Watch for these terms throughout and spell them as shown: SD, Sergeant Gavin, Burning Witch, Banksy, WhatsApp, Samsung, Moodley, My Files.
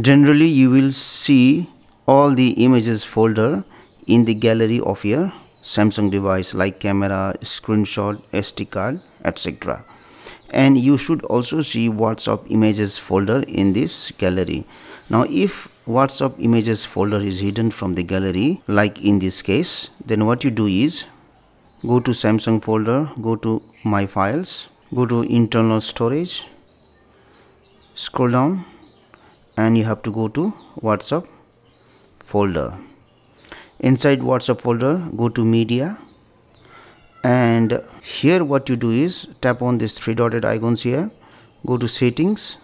Generally, you will see all the images folder in the gallery of your Samsung device, like camera, screenshot, SD card, etc. And you should also see WhatsApp images folder in this gallery. Now, if WhatsApp images folder is hidden from the gallery, like in this case, then what you do is go to Samsung folder, go to My Files, go to Internal Storage, scroll down, and you have to go to WhatsApp folder. Inside WhatsApp folder, go to Media, and here what you do is tap on these three dotted icons here, go to Settings,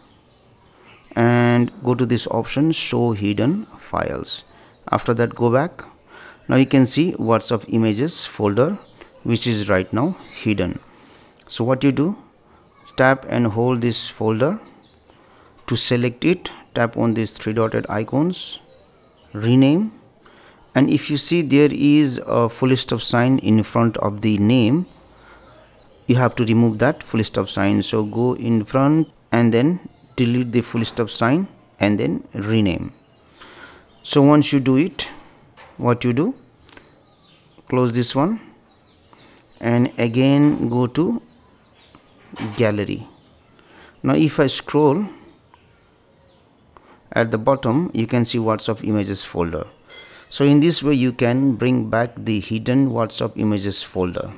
and go to this option, Show Hidden Files. After that, go back. Now you can see WhatsApp images folder, which is right now hidden. So what you do, tap and hold this folder. To select it, tap on these three dotted icons, rename, and if you see there is a full stop sign in front of the name, you have to remove that full stop sign. So go in front and then delete the full stop sign and then rename. So once you do it, what you do, close this one and again go to gallery. Now if I scroll at the bottom, you can see WhatsApp images folder. So in this way you can bring back the hidden WhatsApp images folder.